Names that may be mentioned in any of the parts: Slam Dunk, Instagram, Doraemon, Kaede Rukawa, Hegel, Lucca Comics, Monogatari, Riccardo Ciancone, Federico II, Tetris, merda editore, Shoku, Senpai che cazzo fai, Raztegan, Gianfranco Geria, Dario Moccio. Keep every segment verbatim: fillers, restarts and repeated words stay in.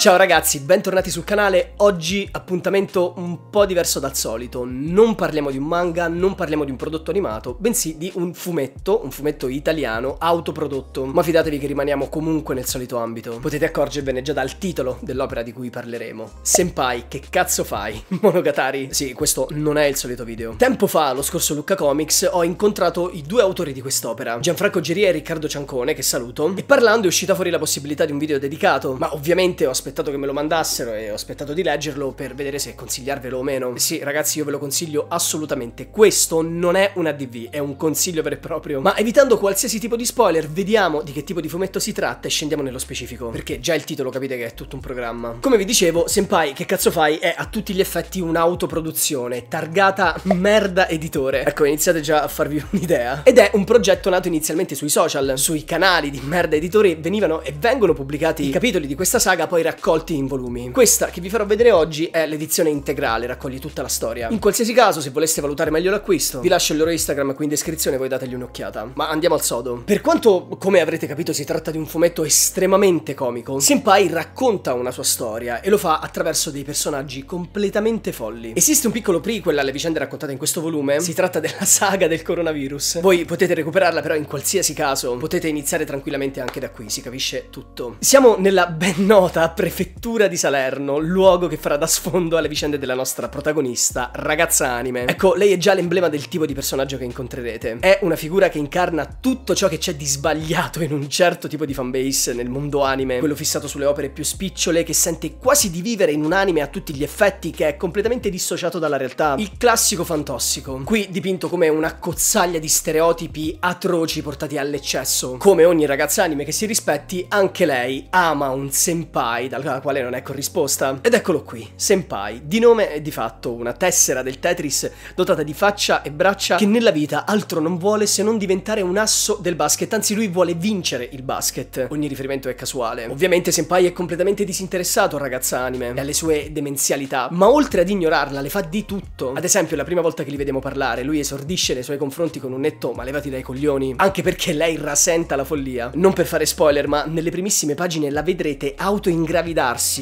Ciao ragazzi, bentornati sul canale. Oggi appuntamento un po' diverso dal solito. Non parliamo di un manga, non parliamo di un prodotto animato, bensì di un fumetto, un fumetto italiano autoprodotto. Ma fidatevi che rimaniamo comunque nel solito ambito. Potete accorgervene già dal titolo dell'opera di cui parleremo. Senpai, che cazzo fai? Monogatari. Sì, questo non è il solito video. Tempo fa, lo scorso Lucca Comics, ho incontrato i due autori di quest'opera, Gianfranco Geria e Riccardo Ciancone, che saluto, e parlando è uscita fuori la possibilità di un video dedicato, ma ovviamente ho aspettato che me lo mandassero e ho aspettato di leggerlo per vedere se consigliarvelo o meno. Sì ragazzi, io ve lo consiglio assolutamente. Questo non è un A D V, è un consiglio vero e proprio, ma evitando qualsiasi tipo di spoiler vediamo di che tipo di fumetto si tratta e scendiamo nello specifico, perché già il titolo capite che è tutto un programma. Come vi dicevo, Senpai che cazzo fai è a tutti gli effetti un'autoproduzione targata merda editore. Ecco, iniziate già a farvi un'idea. Ed è un progetto nato inizialmente sui social. Sui canali di merda editore venivano e vengono pubblicati i capitoli di questa saga, poi raccolti Raccolti in volumi. Questa che vi farò vedere oggi è l'edizione integrale, raccoglie tutta la storia. In qualsiasi caso, se voleste valutare meglio l'acquisto, vi lascio il loro Instagram qui in descrizione, voi dategli un'occhiata. Ma andiamo al sodo. Per quanto, come avrete capito, si tratta di un fumetto estremamente comico, Senpai racconta una sua storia e lo fa attraverso dei personaggi completamente folli. Esiste un piccolo prequel alle vicende raccontate in questo volume, si tratta della saga del coronavirus. Voi potete recuperarla, però in qualsiasi caso potete iniziare tranquillamente anche da qui, si capisce tutto. Siamo nella ben nota pre prefettura di Salerno, luogo che farà da sfondo alle vicende della nostra protagonista, ragazza anime. Ecco, lei è già l'emblema del tipo di personaggio che incontrerete. È una figura che incarna tutto ciò che c'è di sbagliato in un certo tipo di fanbase nel mondo anime, quello fissato sulle opere più spicciole, che sente quasi di vivere in un anime a tutti gli effetti, che è completamente dissociato dalla realtà. Il classico fantossico, qui dipinto come una cozzaglia di stereotipi atroci portati all'eccesso. Come ogni ragazza anime che si rispetti, anche lei ama un senpai da alla quale non è corrisposta. Ed eccolo qui, Senpai, di nome e di fatto una tessera del Tetris dotata di faccia e braccia, che nella vita altro non vuole se non diventare un asso del basket, anzi lui vuole vincere il basket. Ogni riferimento è casuale. Ovviamente Senpai è completamente disinteressato al ragazza anime e alle sue demenzialità, ma oltre ad ignorarla le fa di tutto. Ad esempio, la prima volta che li vediamo parlare, lui esordisce nei suoi confronti con un netto "ma levati dai coglioni", anche perché lei rasenta la follia. Non per fare spoiler, ma nelle primissime pagine la vedrete autoingravidare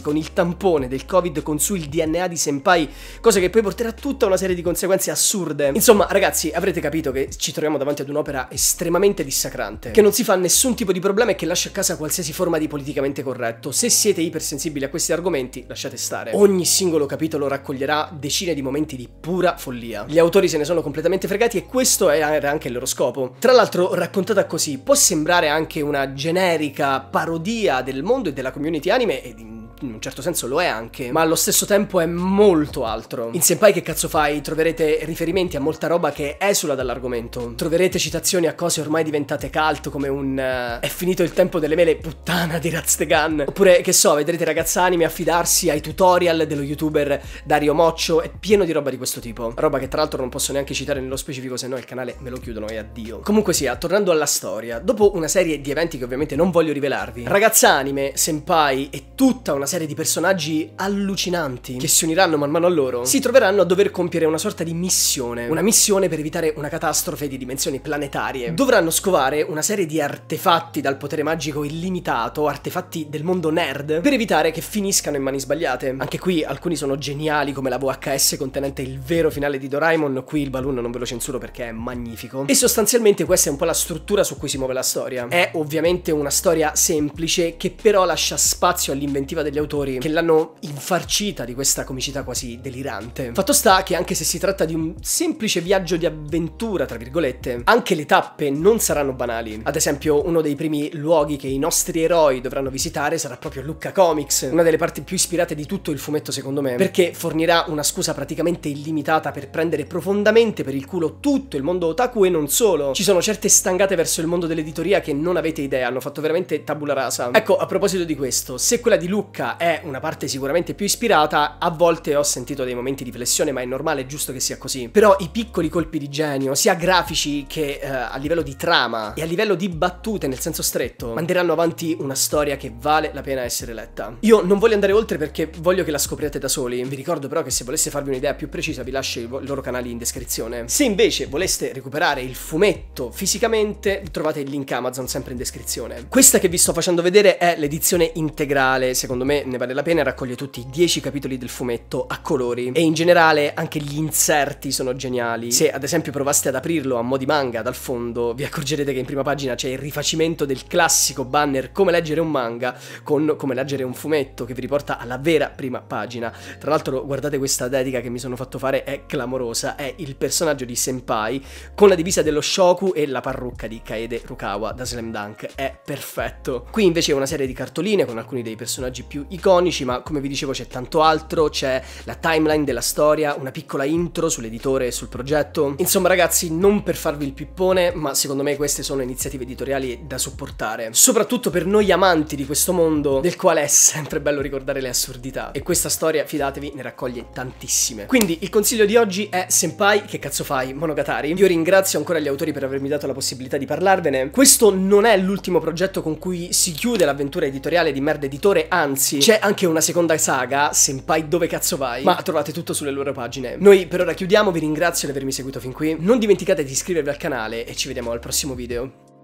con il tampone del Covid con su il D N A di Senpai, cosa che poi porterà tutta una serie di conseguenze assurde. Insomma ragazzi, avrete capito che ci troviamo davanti ad un'opera estremamente dissacrante, che non si fa nessun tipo di problema e che lascia a casa qualsiasi forma di politicamente corretto. Se siete ipersensibili a questi argomenti, lasciate stare. Ogni singolo capitolo raccoglierà decine di momenti di pura follia. Gli autori se ne sono completamente fregati e questo era anche il loro scopo. Tra l'altro, raccontata così può sembrare anche una generica parodia del mondo e della community anime, e in un certo senso lo è anche, ma allo stesso tempo è molto altro. In Senpai che cazzo fai troverete riferimenti a molta roba che esula dall'argomento. Troverete citazioni a cose ormai diventate cult, come un uh, "è finito il tempo delle mele, puttana" di Raztegan, oppure che so, vedrete ragazza anime affidarsi ai tutorial dello youtuber Dario Moccio. È pieno di roba di questo tipo, roba che tra l'altro non posso neanche citare nello specifico, se no il canale me lo chiudono e addio. Comunque sia, tornando alla storia, dopo una serie di eventi che ovviamente non voglio rivelarvi, ragazza anime, Senpai e tutta una serie di personaggi allucinanti che si uniranno man mano a loro si troveranno a dover compiere una sorta di missione, una missione per evitare una catastrofe di dimensioni planetarie. Dovranno scovare una serie di artefatti dal potere magico illimitato, artefatti del mondo nerd, per evitare che finiscano in mani sbagliate. Anche qui alcuni sono geniali, come la V H S contenente il vero finale di Doraemon. Qui il balloon non ve lo censuro perché è magnifico. E sostanzialmente questa è un po' la struttura su cui si muove la storia. È ovviamente una storia semplice, che però lascia spazio all'inventiva degli autori, che l'hanno infarcita di questa comicità quasi delirante. Fatto sta che anche se si tratta di un semplice viaggio di avventura tra virgolette, anche le tappe non saranno banali. Ad esempio, uno dei primi luoghi che i nostri eroi dovranno visitare sarà proprio Lucca Comics, una delle parti più ispirate di tutto il fumetto secondo me, perché fornirà una scusa praticamente illimitata per prendere profondamente per il culo tutto il mondo otaku e non solo. Ci sono certe stangate verso il mondo dell'editoria che non avete idea, hanno fatto veramente tabula rasa. Ecco, a proposito di questo, se quella di Lucca è una parte sicuramente più ispirata, a volte ho sentito dei momenti di flessione, ma è normale, è giusto che sia così. Però i piccoli colpi di genio, sia grafici che eh, a livello di trama e a livello di battute nel senso stretto, manderanno avanti una storia che vale la pena essere letta. Io non voglio andare oltre perché voglio che la scopriate da soli. Vi ricordo però che se voleste farvi un'idea più precisa vi lascio i loro canali in descrizione. Se invece voleste recuperare il fumetto fisicamente, trovate il link Amazon sempre in descrizione. Questa che vi sto facendo vedere è l'edizione integrale, secondo me me ne vale la pena, raccoglie tutti i dieci capitoli del fumetto a colori e in generale anche gli inserti sono geniali. Se ad esempio provaste ad aprirlo a mo' di manga dal fondo, vi accorgerete che in prima pagina c'è il rifacimento del classico banner come leggere un manga con come leggere un fumetto, che vi riporta alla vera prima pagina. Tra l'altro guardate questa dedica che mi sono fatto fare, è clamorosa, è il personaggio di Senpai con la divisa dello Shoku e la parrucca di Kaede Rukawa da Slam Dunk, è perfetto. Qui invece è una serie di cartoline con alcuni dei personaggi più iconici, ma come vi dicevo c'è tanto altro, c'è la timeline della storia, una piccola intro sull'editore e sul progetto. Insomma ragazzi, non per farvi il pippone, ma secondo me queste sono iniziative editoriali da supportare, soprattutto per noi amanti di questo mondo del quale è sempre bello ricordare le assurdità, e questa storia, fidatevi, ne raccoglie tantissime. Quindi il consiglio di oggi è Senpai che cazzo fai, Monogatari. Io ringrazio ancora gli autori per avermi dato la possibilità di parlarvene. Questo non è l'ultimo progetto con cui si chiude l'avventura editoriale di Merda Editore, anzi c'è anche una seconda saga, Senpai dove cazzo vai, ma trovate tutto sulle loro pagine. Noi per ora chiudiamo, vi ringrazio di avermi seguito fin qui, non dimenticate di iscrivervi al canale e ci vediamo al prossimo video.